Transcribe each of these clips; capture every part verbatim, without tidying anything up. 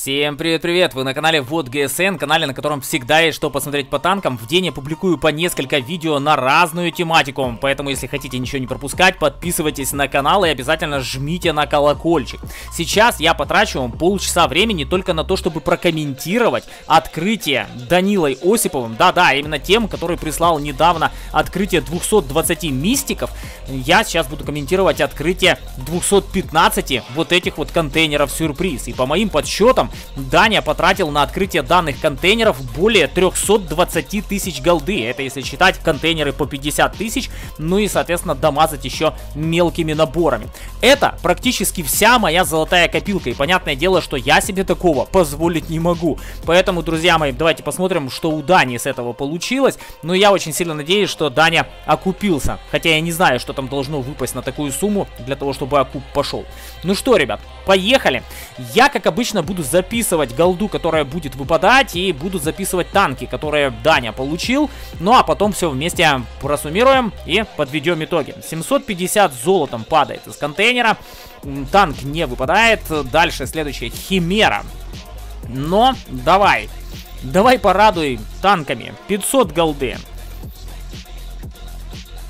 Всем привет-привет! Вы на канале Вот джи эс эн, канале, на котором всегда есть что посмотреть по танкам. В день я публикую по несколько видео на разную тематику, поэтому если хотите ничего не пропускать, подписывайтесь на канал и обязательно жмите на колокольчик. Сейчас я потрачу полчаса времени только на то, чтобы прокомментировать открытие Данилой Осиповым, да-да, именно тем, который прислал недавно открытие двухсот двадцати мистиков. Я сейчас буду комментировать открытие двухсот пятнадцати вот этих вот контейнеров сюрприз. И по моим подсчетам, Даня потратил на открытие данных контейнеров более трёхсот двадцати тысяч голды. Это если считать контейнеры по пятьдесят тысяч, ну и, соответственно, домазать еще мелкими наборами. Это практически вся моя золотая копилка. И понятное дело, что я себе такого позволить не могу. Поэтому, друзья мои, давайте посмотрим, что у Дани с этого получилось. Но я очень сильно надеюсь, что Даня окупился. Хотя я не знаю, что там должно выпасть на такую сумму, для того, чтобы окуп пошел. Ну что, ребят, поехали. Я, как обычно, буду записывать записывать голду, которая будет выпадать, и буду записывать танки, которые Даня получил. Ну а потом все вместе просуммируем и подведем итоги. семьсот пятьдесят золотом падает из контейнера, танк не выпадает. Дальше следующая Химера. Но давай, давай порадуй танками. пятьсот голды.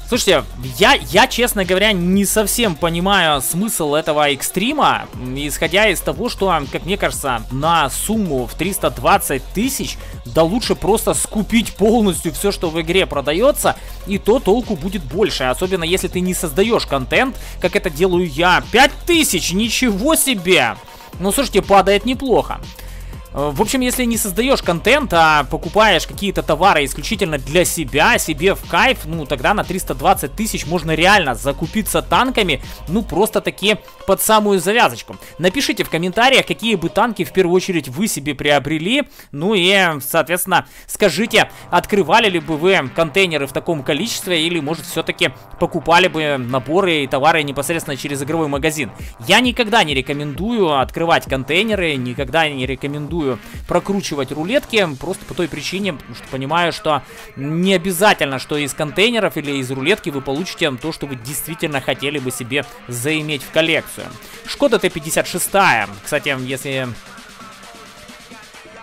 Слушайте, я, я, честно говоря, не совсем понимаю смысл этого экстрима, исходя из того, что, как мне кажется, на сумму в триста двадцать тысяч, да лучше просто скупить полностью все, что в игре продается, и то толку будет больше, особенно если ты не создаешь контент, как это делаю я. пять тысяч, ничего себе! Ну, слушайте, падает неплохо. В общем, если не создаешь контент, а покупаешь какие-то товары исключительно для себя, себе в кайф, ну тогда на триста двадцать тысяч можно реально закупиться танками, ну просто-таки под самую завязочку. Напишите в комментариях, какие бы танки в первую очередь вы себе приобрели, ну и, соответственно, скажите, открывали ли бы вы контейнеры в таком количестве, или, может, все-таки покупали бы наборы и товары непосредственно через игровой магазин. Я никогда не рекомендую открывать контейнеры, никогда не рекомендую прокручивать рулетки, просто по той причине, что понимаю, что не обязательно, что из контейнеров или из рулетки вы получите то, что вы действительно хотели бы себе заиметь в коллекцию. Шкода Т пятьдесят шесть, кстати, если...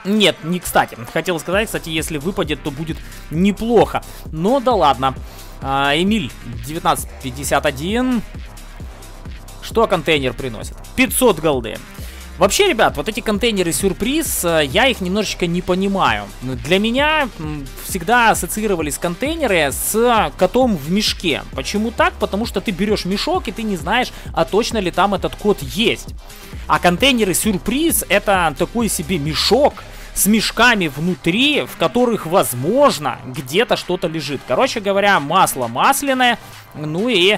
Нет, не кстати. Хотел сказать, кстати, если выпадет, то будет неплохо. Но да ладно. Эмиль девятнадцать пятьдесят один. Что контейнер приносит? пятьсот голды. Вообще, ребят, вот эти контейнеры-сюрприз, я их немножечко не понимаю. Для меня всегда ассоциировались контейнеры с котом в мешке. Почему так? Потому что ты берешь мешок, и ты не знаешь, а точно ли там этот кот есть. А контейнеры-сюрприз — это такой себе мешок с мешками внутри, в которых, возможно, где-то что-то лежит. Короче говоря, масло масляное, ну и...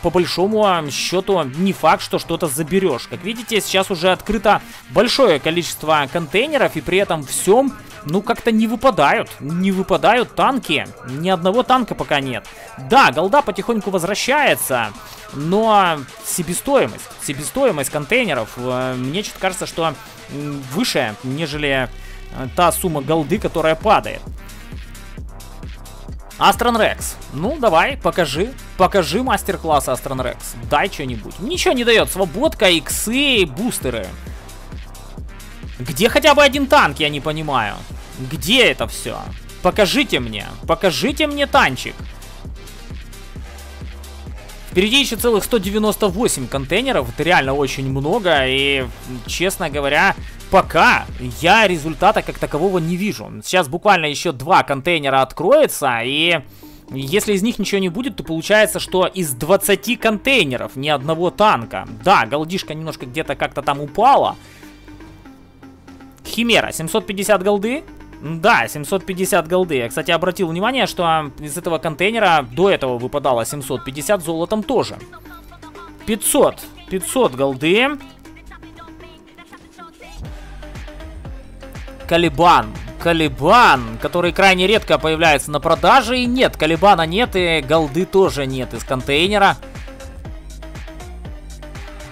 по большому счету не факт, что что-то заберешь. Как видите, сейчас уже открыто большое количество контейнеров, и при этом всем, ну, как-то не выпадают. Не выпадают танки. Ни одного танка пока нет. Да, голда потихоньку возвращается, но себестоимость, себестоимость контейнеров, мне что-то кажется, что выше, нежели та сумма голды, которая падает. Астрон Рекс. Ну, давай, покажи. Покажи мастер-класс, Астрон Рекс. Дай что-нибудь. Ничего не дает. Свободка, иксы, бустеры. Где хотя бы один танк, я не понимаю. Где это все? Покажите мне. Покажите мне танчик. Впереди еще целых сто девяносто восемь контейнеров. Это реально очень много. И, честно говоря... пока я результата как такового не вижу. Сейчас буквально еще два контейнера откроется, и если из них ничего не будет, то получается, что из двадцати контейнеров ни одного танка. Да, голдишка немножко где-то как-то там упала. Химера, семьсот пятьдесят голды. Да, семьсот пятьдесят голды. Я, кстати, обратил внимание, что из этого контейнера до этого выпадало семьсот пятьдесят золотом тоже. пятьсот, пятьсот голды. Колебан, Колебан, который крайне редко появляется на продаже, и нет, Колебана нет, и голды тоже нет из контейнера.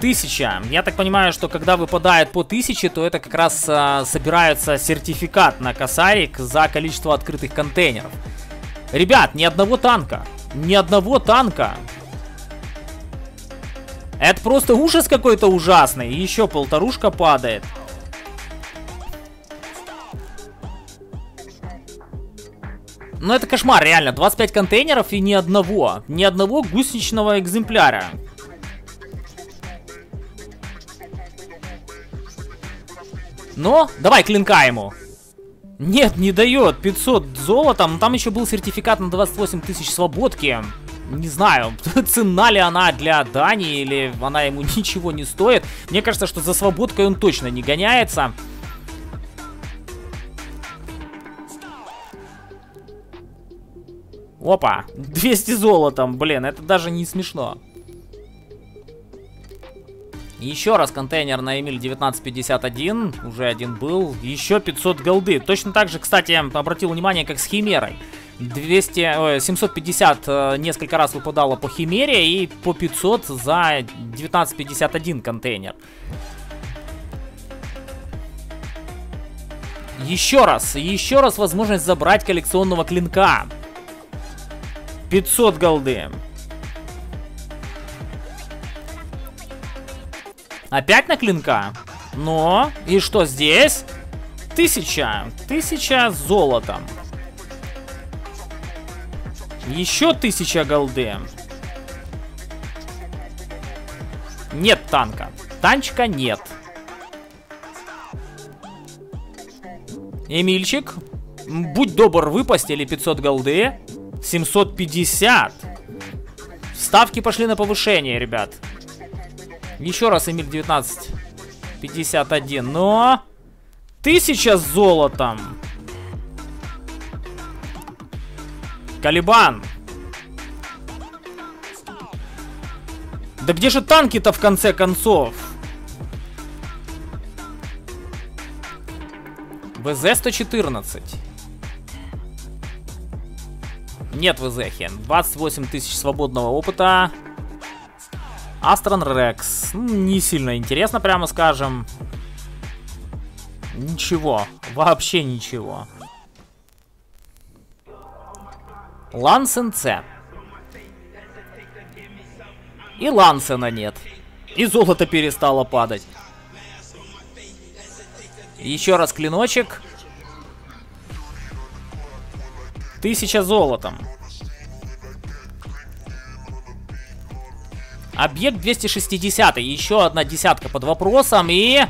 Тысяча. Я так понимаю, что когда выпадает по тысяче, то это как раз а, собирается сертификат на косарик за количество открытых контейнеров. Ребят, ни одного танка, ни одного танка. Это просто ужас какой-то ужасный, и еще полторушка падает. Ну это кошмар, реально. двадцать пять контейнеров и ни одного. Ни одного гусеничного экземпляра. Но, давай клинка ему. Нет, не дает. пятьсот золотом. Но там еще был сертификат на двадцать восемь тысяч свободки. Не знаю, цена ли она для Дани, или она ему ничего не стоит. Мне кажется, что за свободкой он точно не гоняется. Опа, двести золотом, блин, это даже не смешно. Еще раз контейнер на Эмиль девятнадцать пятьдесят один, уже один был. Еще пятьсот голды. Точно так же, кстати, обратил внимание, как с Химерой. двести, семьсот пятьдесят несколько раз выпадало по Химере и по пятьсот за девятнадцать пятьдесят один контейнер. Еще раз, еще раз возможность забрать коллекционного клинка. пятьсот голды. Опять на клинка? Но, и что здесь? Тысяча. Тысяча золотом. Еще тысяча голды. Нет танка. Танчика нет. Эмильчик, будь добр, выпасть или пятьсот голды. семьсот пятьдесят. Ставки пошли на повышение, ребят. Еще раз Эмиль девятнадцать пятьдесят один. Но тысяча с золотом. Колебан. Да где же танки-то в конце концов? вэ зэ сто четырнадцать. Нет вэ зэ-хи. двадцать восемь тысяч свободного опыта. Астрон Рекс. Не сильно интересно, прямо скажем. Ничего. Вообще ничего. Лансен С. И Лансена нет. И золото перестало падать. Еще раз клиночек. Тысяча золотом. Объект двести шестьдесят. Еще одна десятка под вопросом. И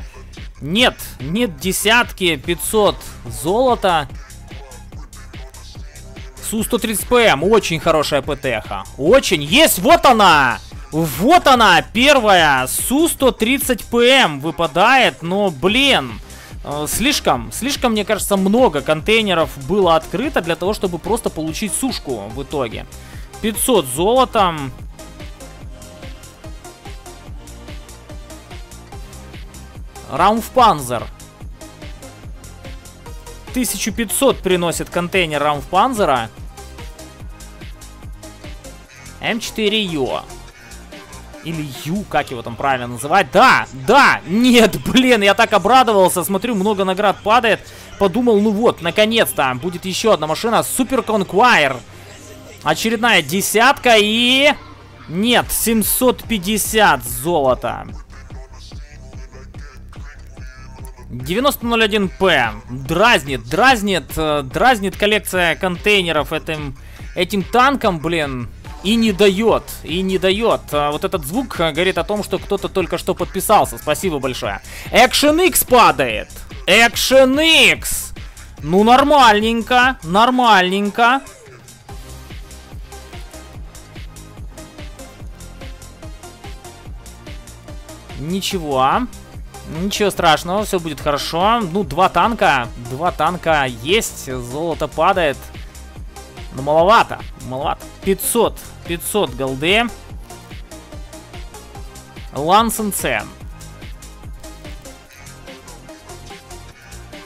нет, нет десятки. пятьсот золота. Су сто тридцать пэ эм. Очень хорошая ПТ-ха. Очень. Есть. Вот она. Вот она. Первая. Су сто тридцать пэ эм выпадает. Но, блин. Слишком, слишком, мне кажется, много контейнеров было открыто для того, чтобы просто получить сушку в итоге. пятьсот золотом. Раумпанцер. тысяча пятьсот приносит контейнер Раумпанцера. эм четыре ё. Или Ю, как его там правильно называть. Да, да, нет, блин, я так обрадовался. Смотрю, много наград падает. Подумал, ну вот, наконец-то будет еще одна машина. Супер Конквайр. Очередная десятка и... Нет, семьсот пятьдесят золота. девяносто ноль один пэ. Дразнит, дразнит, дразнит коллекция контейнеров этим, этим танком, блин. И не дает, и не дает. Вот этот звук говорит о том, что кто-то только что подписался. Спасибо большое. Action X падает. Action X. Ну, нормальненько, нормальненько. Ничего. Ничего страшного, все будет хорошо. Ну, два танка. Два танка есть. Золото падает. Но маловато, маловато. пятьсот, пятьсот голды. Лансен С.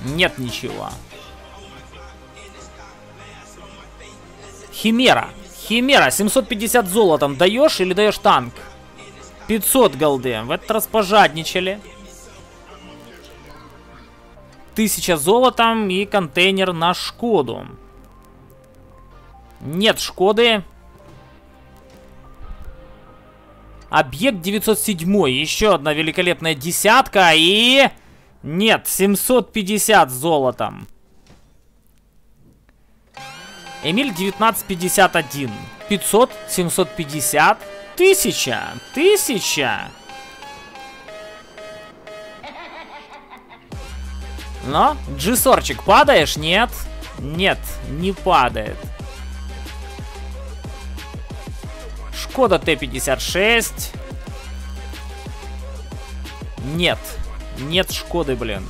Нет ничего. Химера. Химера, семьсот пятьдесят золотом даешь или даешь танк? пятьсот голды. В этот раз пожадничали. тысяча золотом и контейнер на Шкоду. Нет Шкоды. Объект девятьсот семь. Еще одна великолепная десятка. И... Нет, семьсот пятьдесят золотом. Эмиль девятнадцать пятьдесят один. пятьсот, семьсот пятьдесят, тысяча, тысяча. Но, джи сорчик, падаешь? Нет. Нет, не падает. Шкода Т пятьдесят шесть. Нет. Нет Шкоды, блин.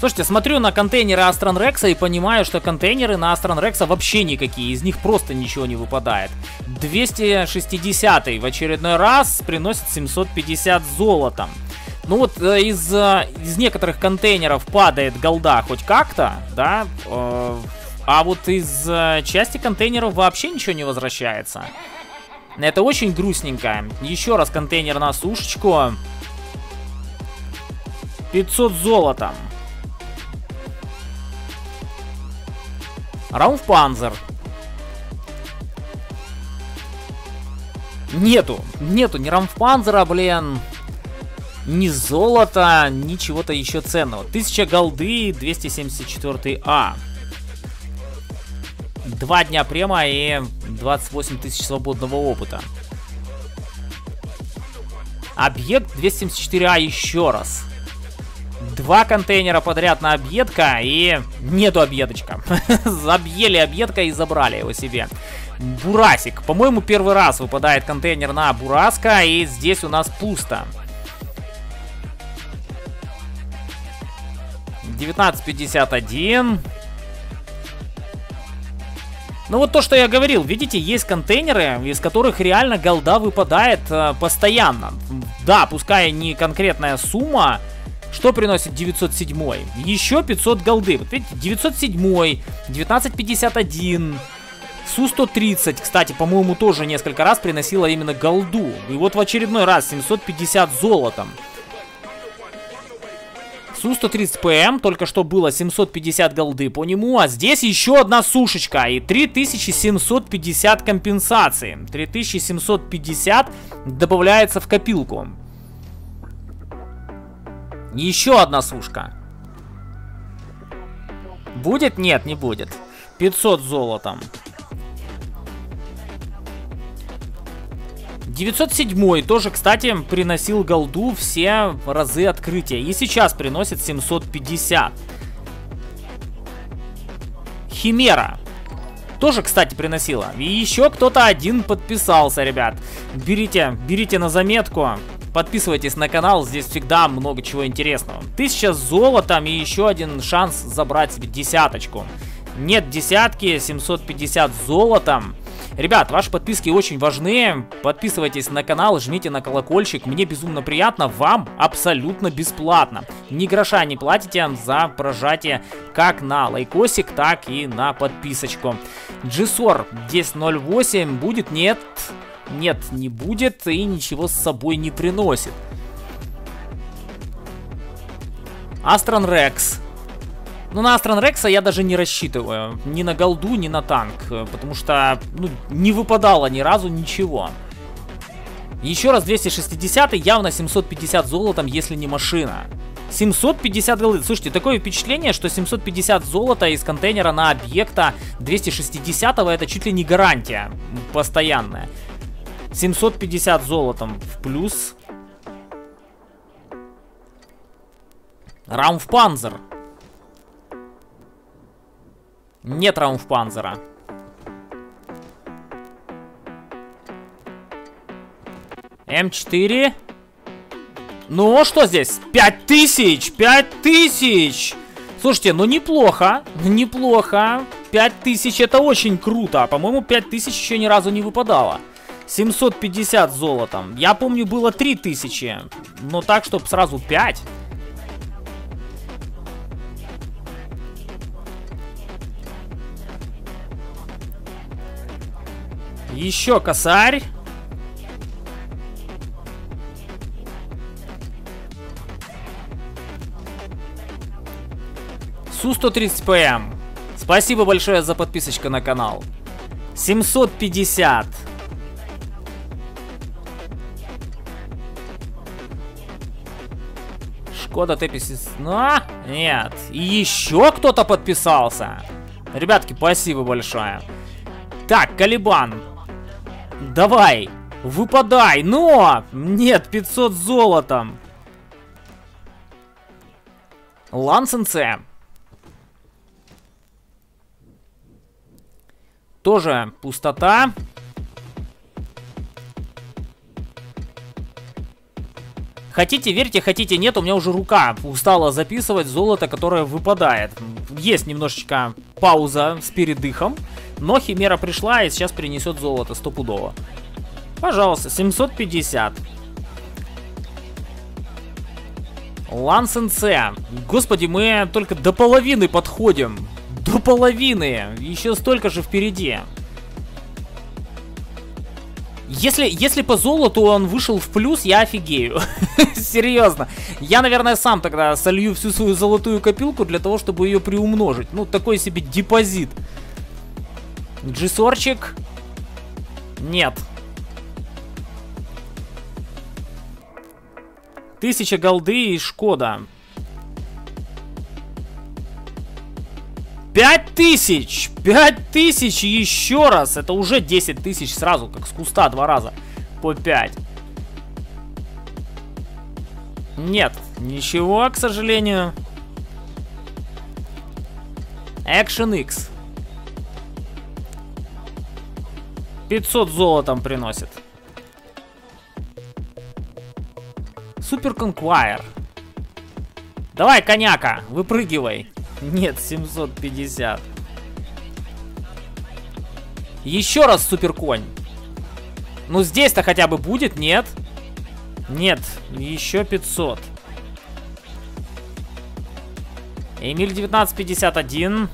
Слушайте, смотрю на контейнеры Астрон Рекса и понимаю, что контейнеры на Астрон Рекса вообще никакие. Из них просто ничего не выпадает. двести шестидесятый в очередной раз приносит семьсот пятьдесят золотом. Ну вот из, из некоторых контейнеров падает голда хоть как-то, да? А вот из части контейнеров вообще ничего не возвращается. Это очень грустненько. Еще раз контейнер на сушечку. пятьсот золотом. Раумпанцер. Нету, нету ни Раумпанцера, блин, ни золота, ни чего-то еще ценного. Тысяча голды, двести семьдесят четыре А. Два дня према и двадцать восемь тысяч свободного опыта. Объект двести семьдесят четыре А еще раз. Два контейнера подряд на объедка и нету объедочка. Объели объедка и забрали его себе. Бурасик. По-моему, первый раз выпадает контейнер на Бураска, и здесь у нас пусто. девятнадцать пятьдесят один. Ну вот то, что я говорил. Видите, есть контейнеры, из которых реально голда выпадает э, постоянно. Да, пускай не конкретная сумма. Что приносит девятьсот седьмой? Еще пятьсот голды. Вот видите, девятьсот седьмой, девятнадцать пятьдесят один, Су сто тридцать, кстати, по-моему, тоже несколько раз приносила именно голду. И вот в очередной раз семьсот пятьдесят золотом. Су сто тридцать П М, только что было семьсот пятьдесят голды по нему, а здесь еще одна сушечка и три тысячи семьсот пятьдесят компенсации. три тысячи семьсот пятьдесят добавляется в копилку. Еще одна сушка. Будет? Нет, не будет. пятьсот золотом. девятьсот седьмой тоже, кстати, приносил голду все разы открытия. И сейчас приносит семьсот пятьдесят. Химера. Тоже, кстати, приносила. И еще кто-то один подписался, ребят. Берите, берите на заметку. Подписывайтесь на канал, здесь всегда много чего интересного. Тысяча золотом и еще один шанс забрать себе десяточку. Нет десятки, семьсот пятьдесят золотом. Ребят, ваши подписки очень важны. Подписывайтесь на канал, жмите на колокольчик. Мне безумно приятно, вам абсолютно бесплатно. Ни гроша не платите за прожатие как на лайкосик, так и на подписочку. джи сор десять ноль восемь будет? Нет... Нет, не будет и ничего с собой не приносит. Астрон Рекс. Ну, на Астрон Рекса я даже не рассчитываю. Ни на голду, ни на танк. Потому что, ну, не выпадало ни разу ничего. Еще раз двести шестидесятый, явно семьсот пятьдесят золотом, если не машина. семьсот пятьдесят голды. Слушайте, такое впечатление, что семьсот пятьдесят золота из контейнера на объекта двести шестидесятого это чуть ли не гарантия постоянная. семьсот пятьдесят золотом в плюс. Раумпанцер. Нет Раумпанцера. М четыре. Ну, что здесь? пять тысяч! пять тысяч! Слушайте, ну неплохо. Неплохо. пять тысяч это очень круто. По-моему, пять тысяч еще ни разу не выпадало. семьсот пятьдесят золотом. Я помню, было три тысячи. Но так, чтобы сразу пять. Еще косарь. Су сто тридцать П М. Спасибо большое за подписочку на канал. семьсот пятьдесят. Шкода Т пятьдесят шесть. Но нет. И еще кто-то подписался. Ребятки, спасибо большое. Так, Колебан. Давай. Выпадай. Но! Нет, пятьсот золотом. Лансен С. Тоже пустота. Хотите, верьте, хотите, нет, у меня уже рука устала записывать золото, которое выпадает. Есть немножечко пауза с передыхом, но Химера пришла и сейчас принесет золото стопудово. Пожалуйста, семьсот пятьдесят. Лансен С. Господи, мы только до половины подходим. До половины. Еще столько же впереди. Если, если по золоту он вышел в плюс, я офигею. Серьезно. Я, наверное, сам тогда солью всю свою золотую копилку для того, чтобы ее приумножить. Ну, такой себе депозит. джи сорчик. Нет. Тысяча голды и Шкода. пять тысяч! пять тысяч еще раз! Это уже десять тысяч сразу, как с куста два раза. По пять. Нет, ничего, к сожалению. Action X. пятьсот золотом приносит. Супер Конквайр. Давай, коняка, выпрыгивай. Нет, семьсот пятьдесят. Еще раз супер конь. Ну здесь-то хотя бы будет, нет? Нет, еще пятьсот. Эмиль девятнадцать пятьдесят один.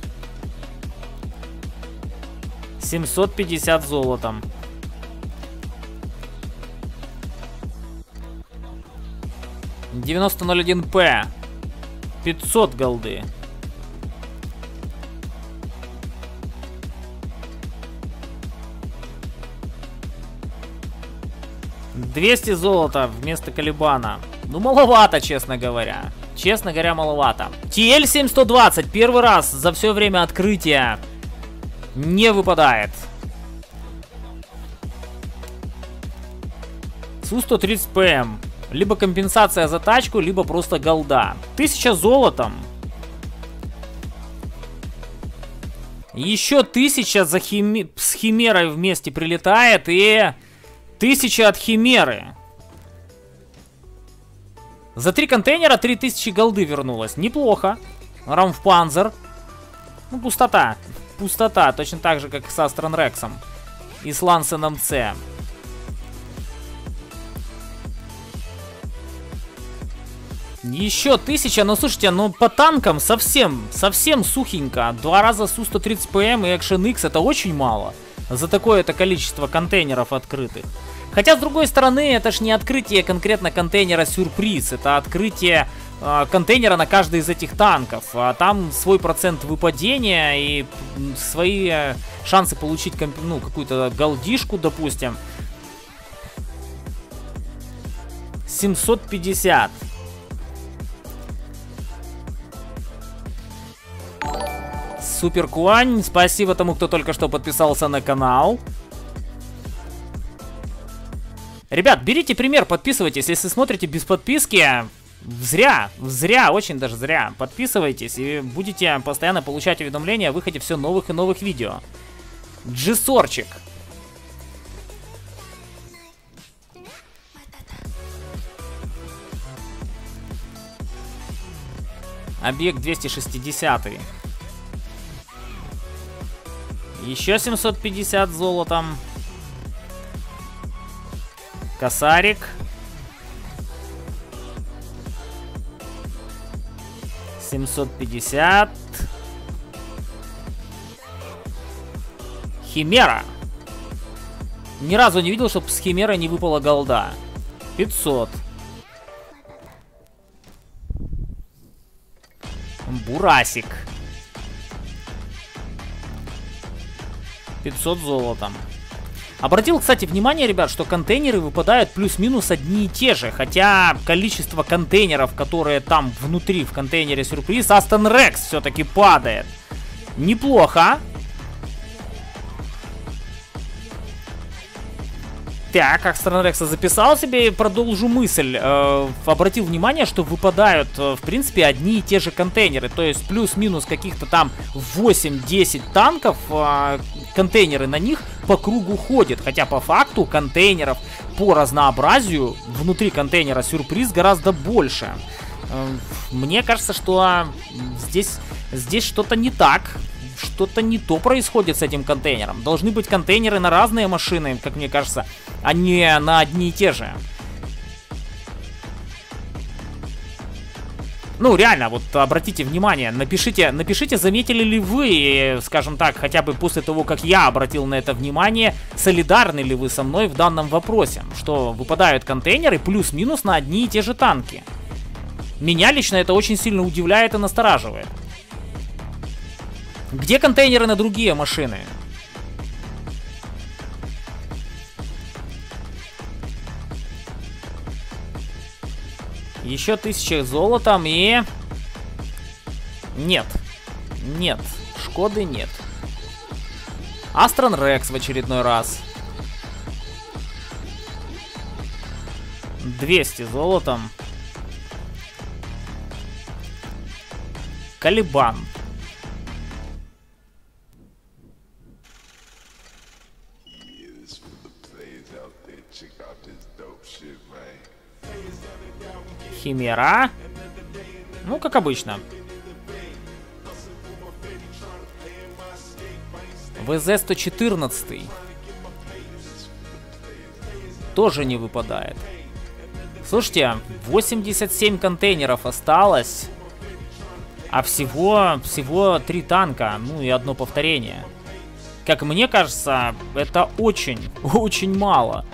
семьсот пятьдесят золотом. девяносто ноль один П. пятьсот голды. двести золота вместо Колебана. Ну, маловато, честно говоря. Честно говоря, маловато. ти эл семь сто двадцать первый раз за все время открытия не выпадает. Су сто тридцать П М. Либо компенсация за тачку, либо просто голда. Тысяча золотом. Еще тысяча за хими... с Химерой вместе прилетает. И тысяча от Химеры. За три контейнера три тысячи голды вернулось. Неплохо. Раумпанцер. Ну, пустота. Пустота. Точно так же, как с Астрон Рексом. И с Лансеном С. Еще тысяча, но слушайте, ну по танкам совсем, совсем сухенько. Два раза Су сто тридцать П М и Action X это очень мало. За такое-то количество контейнеров открытых. Хотя, с другой стороны, это ж не открытие конкретно контейнера сюрприз. Это открытие э, контейнера на каждый из этих танков. А там свой процент выпадения и свои э, шансы получить комп... ну, какую-то голдишку, допустим. семьсот пятьдесят. Супер Куань, спасибо тому, кто только что подписался на канал. Ребят, берите пример, подписывайтесь. Если смотрите без подписки, зря, зря, очень даже зря. Подписывайтесь и будете постоянно получать уведомления о выходе все новых и новых видео. джи сорчик. Объект двести шестьдесят. Еще семьсот пятьдесят золотом. Косарик. семьсот пятьдесят. Химера. Ни разу не видел, чтобы с Химерой не выпала голда. пятьсот. Бурасик. пятьсот золотом. Обратил, кстати, внимание, ребят, что контейнеры выпадают плюс-минус одни и те же, хотя количество контейнеров, которые там внутри в контейнере сюрприз, Aston Rex все-таки падает. Неплохо. Так, Астрон Рекса записал себе и продолжу мысль. Э, обратил внимание, что выпадают, в принципе, одни и те же контейнеры. То есть плюс-минус каких-то там восемь-десять танков, э, контейнеры на них по кругу ходят. Хотя по факту контейнеров по разнообразию внутри контейнера сюрприз гораздо больше. Э, мне кажется, что здесь, здесь что-то не так. Что-то не то происходит с этим контейнером. Должны быть контейнеры на разные машины, как мне кажется, а не на одни и те же. Ну, реально, вот обратите внимание, напишите, напишите, заметили ли вы, скажем так, хотя бы после того, как я обратил на это внимание, солидарны ли вы со мной в данном вопросе, что выпадают контейнеры плюс-минус на одни и те же танки. Меня лично это очень сильно удивляет и настораживает. Где контейнеры на другие машины? Еще тысяча золотом и... Нет. Нет. Шкоды нет. Астрон Рекс в очередной раз. двести золотом. Колебан. Химера. Ну, как обычно. вэ зэ сто четырнадцать. Тоже не выпадает. Слушайте, восемьдесят семь контейнеров осталось. А всего, всего три танка. Ну и одно повторение. Как мне кажется, это очень, очень мало.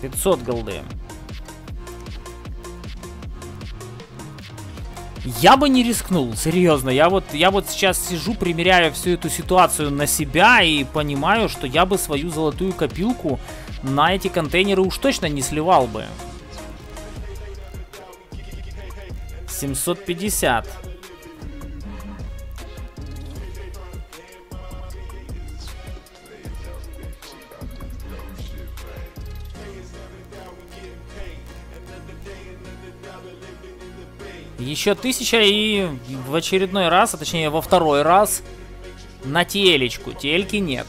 пятьсот голды. Я бы не рискнул, серьезно. Я вот, я вот сейчас сижу, примеряю всю эту ситуацию на себя и понимаю, что я бы свою золотую копилку на эти контейнеры уж точно не сливал бы. семьсот пятьдесят. Еще тысяча и в очередной раз, а точнее во второй раз, на телечку. Тельки нет.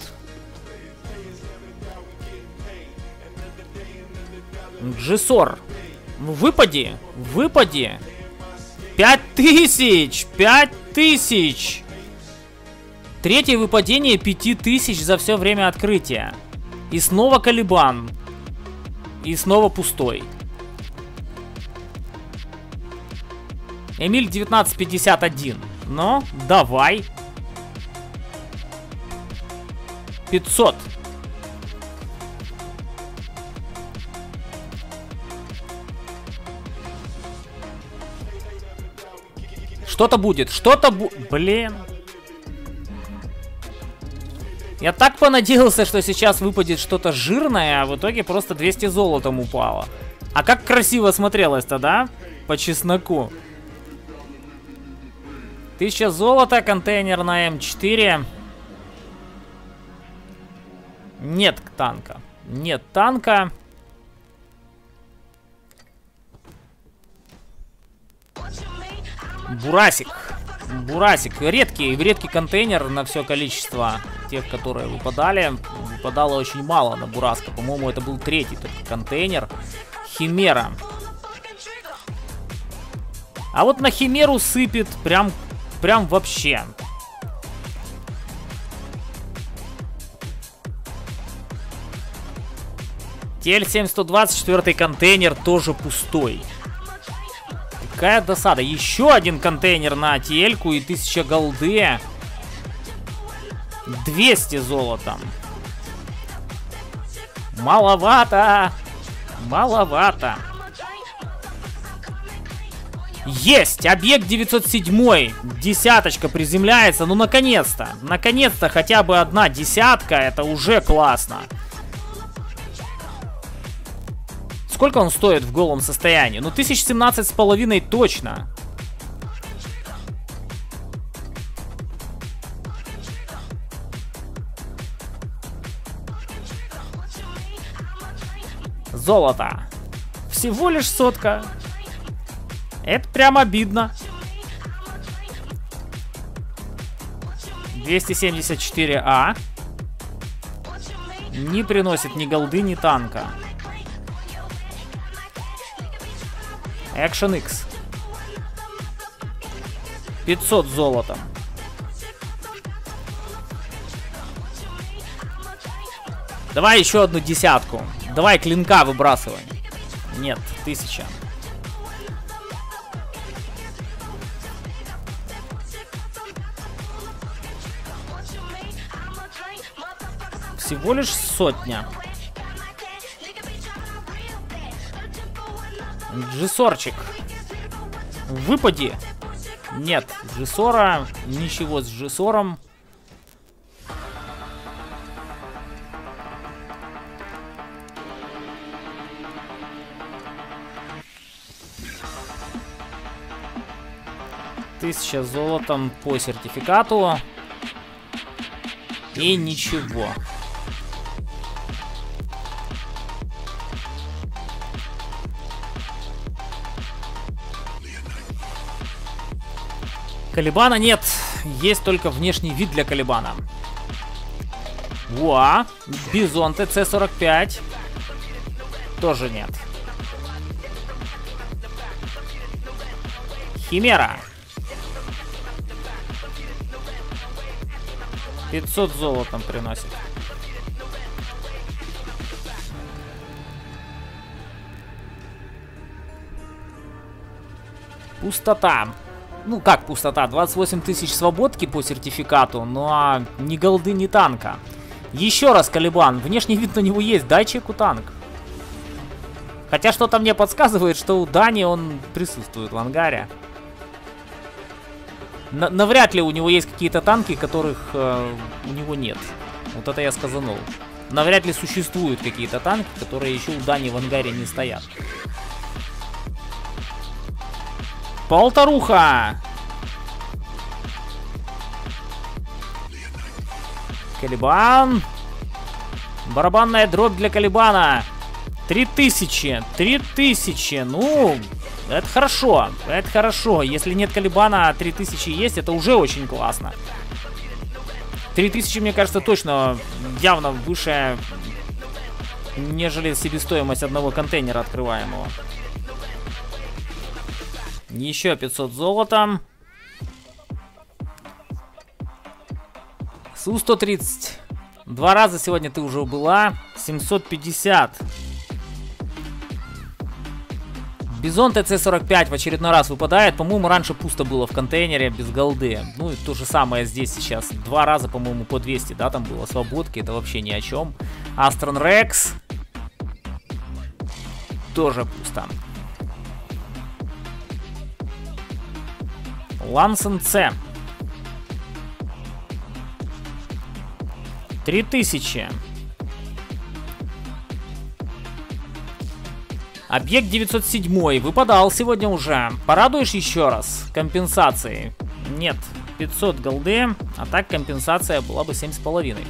джи сор. Выпади, выпади. Пять тысяч, пять тысяч. Третье выпадение пяти тысяч за все время открытия. И снова Колебан. И снова пустой. Эмиль девятнадцать пятьдесят один. Ну, давай. пятьсот. Что-то будет, что-то будет. Блин. Я так понадеялся, что сейчас выпадет что-то жирное, а в итоге просто двести золотом упало. А как красиво смотрелось-то, да? По чесноку. тысяча золота, контейнер на эм четыре. Нет танка. Нет танка. Бурасик. Бурасик. Редкий, редкий контейнер на все количество тех, которые выпадали. Выпадало очень мало на Бураска. По-моему, это был третий такой контейнер. Химера. А вот на Химеру сыпет прям... Прям вообще. тэ эль семь сто двадцать четыре контейнер тоже пустой. Какая досада. Еще один контейнер на ти эль-ку и тысяча голды. двести золотом. Маловато. Маловато. Есть! Объект девятьсот семь. Десяточка приземляется. Ну, наконец-то. Наконец-то хотя бы одна десятка. Это уже классно. Сколько он стоит в голом состоянии? Ну, тысяча семнадцать с половиной точно. Золото. Всего лишь сотка. Это прям обидно. двести семьдесят четыре А. Не приносит ни голды, ни танка. Action X. пятьсот золотом. Давай еще одну десятку. Давай клинка выбрасывай. Нет, тысяча. Всего лишь сотня. Джесорчик. Выпади. Нет, джесора. Ничего с джесором. Тысяча золотом по сертификату. И ничего. Колебана нет. Есть только внешний вид для колебана. Уа. Бизон Т Ц сорок пять. Тоже нет. Химера. пятьсот золотом приносит. Пустота. Ну как пустота, двадцать восемь тысяч свободки по сертификату, но ни голды, ни танка. Еще раз Колебан, внешний вид на него есть, дай чеку танк. Хотя что-то мне подсказывает, что у Дани он присутствует в ангаре. Навряд ли у него есть какие-то танки, которых э, у него нет. Вот это я сказанул. Навряд ли существуют какие-то танки, которые еще у Дани в ангаре не стоят. Полторуха! Колебан. Барабанная дробь для Колебана. три тысячи. три тысячи. Ну... Это хорошо, это хорошо. Если нет Колебана, а три тысячи есть, это уже очень классно. три тысячи, мне кажется, точно явно выше, нежели себестоимость одного контейнера открываемого. Еще пятьсот золотом. Су сто тридцать. Два раза сегодня ты уже была. семьсот пятьдесят. Бизон Т Ц сорок пять в очередной раз выпадает. По-моему, раньше пусто было в контейнере без голды. Ну, и то же самое здесь сейчас. Два раза, по-моему, по двести, да, там было свободки. Это вообще ни о чем. Астрон Рекс. Тоже пусто. Лансен С. три тысячи. Объект девятьсот семь выпадал сегодня уже. Порадуешь еще раз компенсацией? Нет, пятьсот голды, а так компенсация была бы семь с половиной.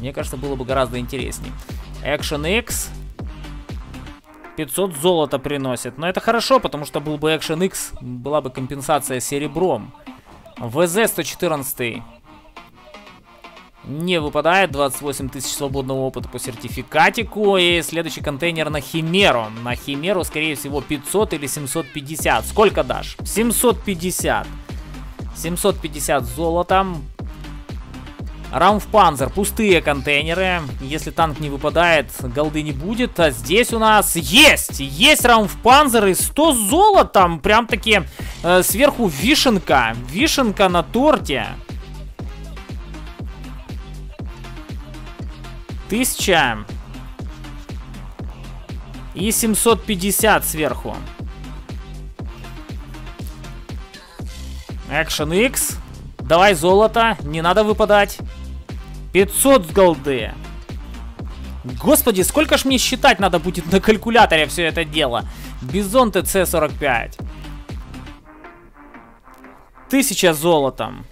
Мне кажется, было бы гораздо интересней. Action X. пятьсот золота приносит. Но это хорошо, потому что был бы Action X, была бы компенсация серебром. вэ зэ сто четырнадцать. Не выпадает, двадцать восемь тысяч свободного опыта по сертификатику. И следующий контейнер на Химеру. На Химеру, скорее всего, пятьсот или семьсот пятьдесят. Сколько дашь? семьсот пятьдесят. семьсот пятьдесят золотом. Раумпанцер. Пустые контейнеры. Если танк не выпадает, голды не будет. А здесь у нас есть! Есть Раумпанцер и сто золотом. Прям таки э, сверху вишенка. Вишенка на торте. тысяча и семьсот пятьдесят сверху. Action X. Давай золото, не надо выпадать. пятьсот голды. Господи, сколько ж мне считать надо будет на калькуляторе все это дело. Бизон тэ цэ сорок пять. тысяча золотом.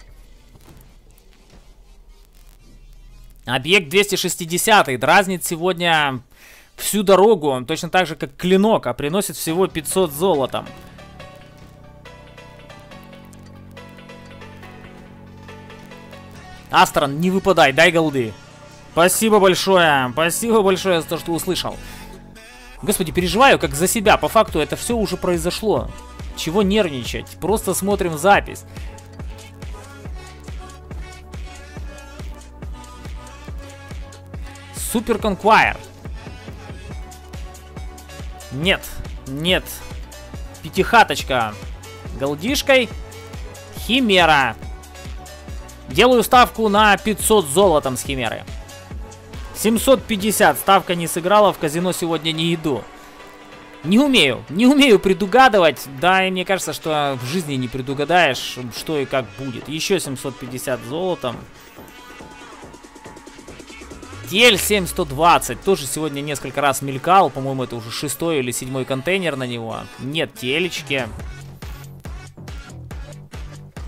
Объект двести шестьдесят дразнит сегодня всю дорогу. Он точно так же, как клинок, а приносит всего пятьсот золотом. Астрон, не выпадай, дай голды. Спасибо большое, спасибо большое за то, что услышал. Господи, переживаю как за себя, по факту это все уже произошло. Чего нервничать, просто смотрим запись. Супер Конквайр. Нет, нет. Пятихаточка голдишкой. Химера. Делаю ставку на пятьсот золотом с Химеры. семьсот пятьдесят. Ставка не сыграла, в казино сегодня не иду. Не умею, не умею предугадывать. Да, и мне кажется, что в жизни не предугадаешь, что и как будет. Еще семьсот пятьдесят золотом. тэ эль семь сто двадцать. Тоже сегодня несколько раз мелькал. По-моему, это уже шестой или седьмой контейнер на него. Нет телечки.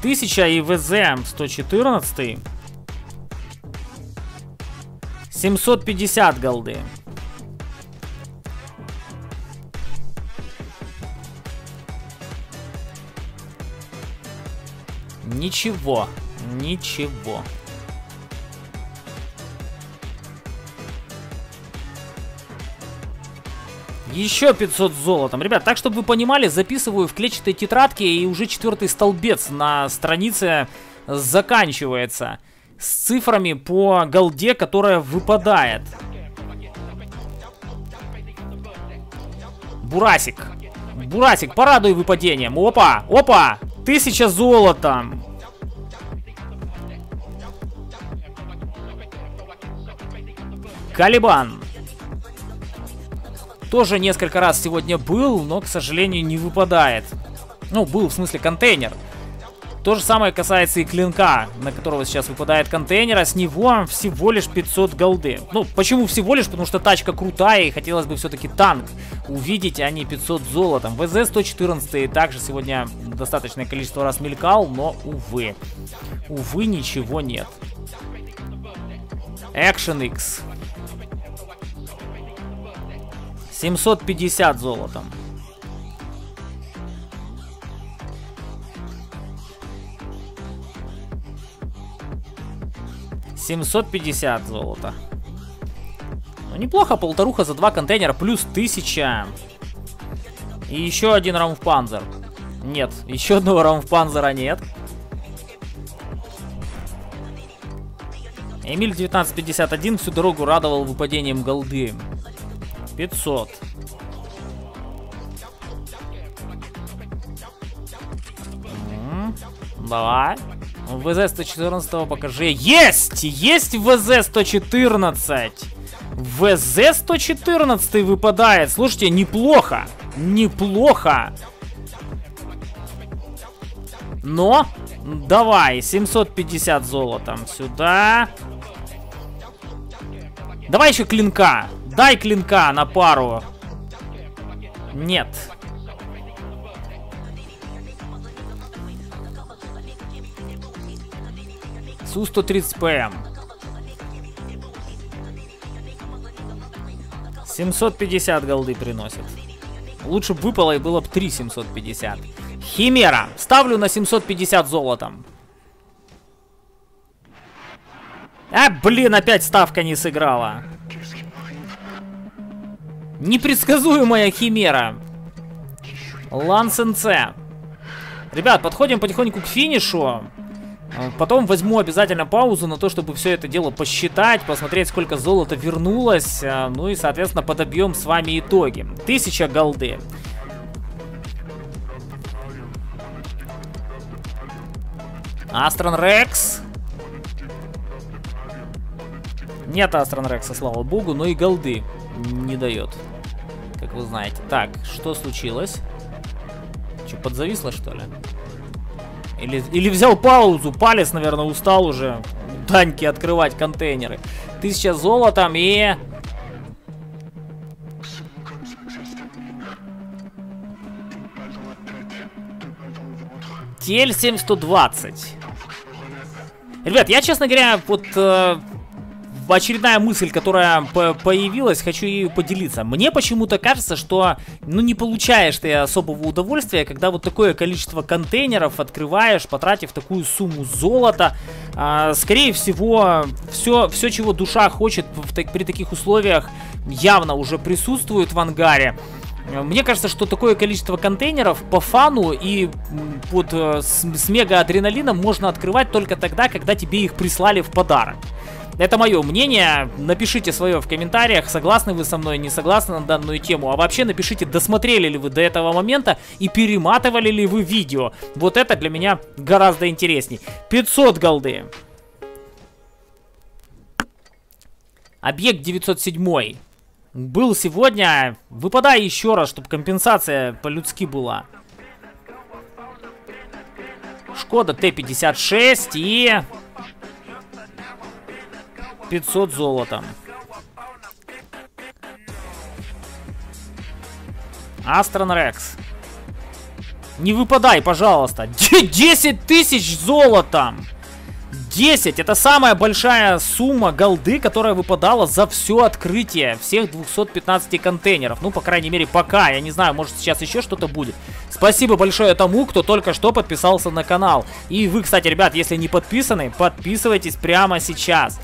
тысяча и вэ зэ сто четырнадцать. семьсот пятьдесят голды. Ничего, ничего. Еще пятьсот золотом. Ребят, так, чтобы вы понимали, записываю в клетчатой тетрадке, и уже четвертый столбец на странице заканчивается. С цифрами по голде, которая выпадает. Бурасик. Бурасик, порадуй выпадением. Опа, опа, тысяча золотом. Колебан. Тоже несколько раз сегодня был, но, к сожалению, не выпадает. Ну, был, в смысле, контейнер. То же самое касается и клинка, на которого сейчас выпадает контейнер, а с него всего лишь пятьсот голды. Ну, почему всего лишь? Потому что тачка крутая, и хотелось бы все-таки танк увидеть, а не пятьсот золотом. вэ зэ сто четырнадцать также сегодня достаточное количество раз мелькал, но, увы. Увы, ничего нет. Action X. семьсот пятьдесят золотом. семьсот пятьдесят золота. Ну, неплохо, полторуха за два контейнера, плюс тысяча. И еще один раумпанцер. Нет, еще одного раумпанцера нет. Эмиль девятнадцать пятьдесят один всю дорогу радовал выпадением голды. пятьсот. М-м, давай. вэ зэ сто четырнадцать покажи. Есть! Есть вэ зэ сто четырнадцать! вэ зэ сто четырнадцать выпадает. Слушайте, неплохо. Неплохо. Но, давай, семьсот пятьдесят золотом сюда. Давай еще клинка. Дай клинка на пару. Нет. Су сто тридцать ПМ. семьсот пятьдесят голды приносит. Лучше бы выпало и было бы три семьсот пятьдесят. Химера. Ставлю на семьсот пятьдесят золотом. А, блин, опять ставка не сыграла. Непредсказуемая Химера. Лансен С. Ребят, подходим потихоньку к финишу. Потом возьму обязательно паузу на то, чтобы все это дело посчитать, посмотреть, сколько золота вернулось. Ну и, соответственно, подобьем с вами итоги. тысяча голды. Астрон Рекс. Нет Астрон Рекса, слава богу, но и голды не дает, как вы знаете. Так, что случилось? Че, подзависло, что ли? Или, или взял паузу, палец, наверное, устал уже Даньки открывать контейнеры. Тысяча золотом и... ти эл семь сто двадцать. Ребят, я, честно говоря, вот... Э... очередная мысль, которая появилась, хочу ею поделиться. Мне почему-то кажется, что ну не получаешь ты особого удовольствия, когда вот такое количество контейнеров открываешь, потратив такую сумму золота. А, скорее всего, все, все, чего душа хочет в, так, при таких условиях, явно уже присутствует в ангаре. Мне кажется, что такое количество контейнеров по фану и вот с, с мега-адреналином можно открывать только тогда, когда тебе их прислали в подарок. Это мое мнение, напишите свое в комментариях, согласны вы со мной, не согласны на данную тему. А вообще напишите, досмотрели ли вы до этого момента и перематывали ли вы видео. Вот это для меня гораздо интересней. пятьсот голды. Объект девятьсот семь был сегодня, выпадай еще раз, чтобы компенсация по-людски была. Шкода Т пятьдесят шесть и... пятьсот золотом. Астрон Рекс. Не выпадай, пожалуйста. десять тысяч золотом. десять. Это самая большая сумма голды, которая выпадала за все открытие всех двухсот пятнадцати контейнеров. Ну, по крайней мере, пока. Я не знаю, может сейчас еще что-то будет. Спасибо большое тому, кто только что подписался на канал. И вы, кстати, ребят, если не подписаны, подписывайтесь прямо сейчас.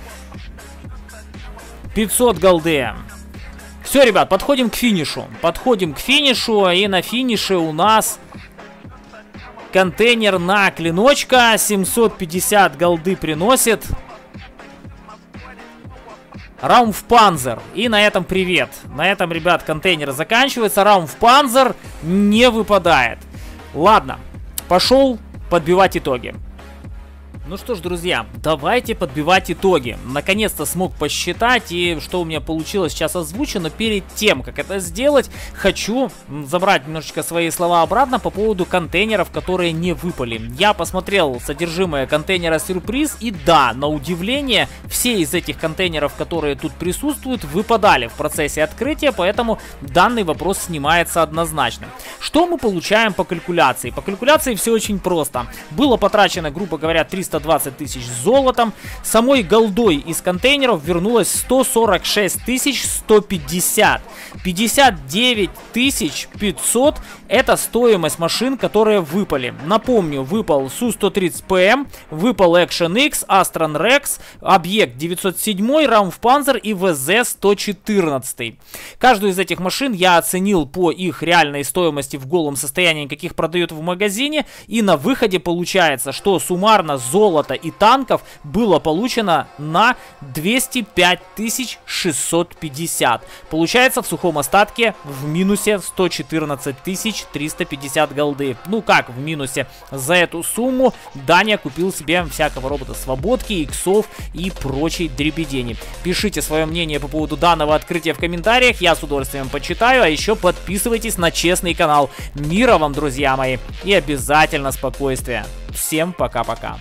пятьсот голды. Все, ребят, подходим к финишу. Подходим к финишу. И на финише у нас контейнер на клиночка. семьсот пятьдесят голды приносит. Раумпанцер. И на этом привет. На этом, ребят, контейнер заканчивается. Раумпанцер не выпадает. Ладно, пошел подбивать итоги. Ну что ж, друзья, давайте подбивать итоги. Наконец-то смог посчитать, и что у меня получилось, сейчас озвучу. Но перед тем, как это сделать, хочу забрать немножечко свои слова обратно по поводу контейнеров, которые не выпали. Я посмотрел содержимое контейнера сюрприз, и да, на удивление, все из этих контейнеров, которые тут присутствуют, выпадали в процессе открытия, поэтому данный вопрос снимается однозначно. Что мы получаем по калькуляции? По калькуляции все очень просто. Было потрачено, грубо говоря, триста двадцать тысяч золотом. Самой голдой из контейнеров вернулось сто сорок шесть тысяч сто пятьдесят. пятьдесят девять тысяч пятьсот это стоимость машин, которые выпали. Напомню, выпал Су сто тридцать П М, выпал Action X, Астрон Рекс, Объект девятьсот семь, Раумпанцер и ВЗ сто четырнадцать. Каждую из этих машин я оценил по их реальной стоимости в голом состоянии, каких продают в магазине. И на выходе получается, что суммарно золота и танков было получено на двести пять тысяч шестьсот пятьдесят. Получается в сухом остатке в минусе сто четырнадцать тысяч триста пятьдесят голды. Ну как в минусе? За эту сумму Даня купил себе всякого робота свободки, иксов и прочей дребедени. Пишите свое мнение по поводу данного открытия в комментариях, я с удовольствием почитаю. А еще подписывайтесь на честный канал. Мира вам, друзья мои, и обязательно спокойствия. Всем пока-пока.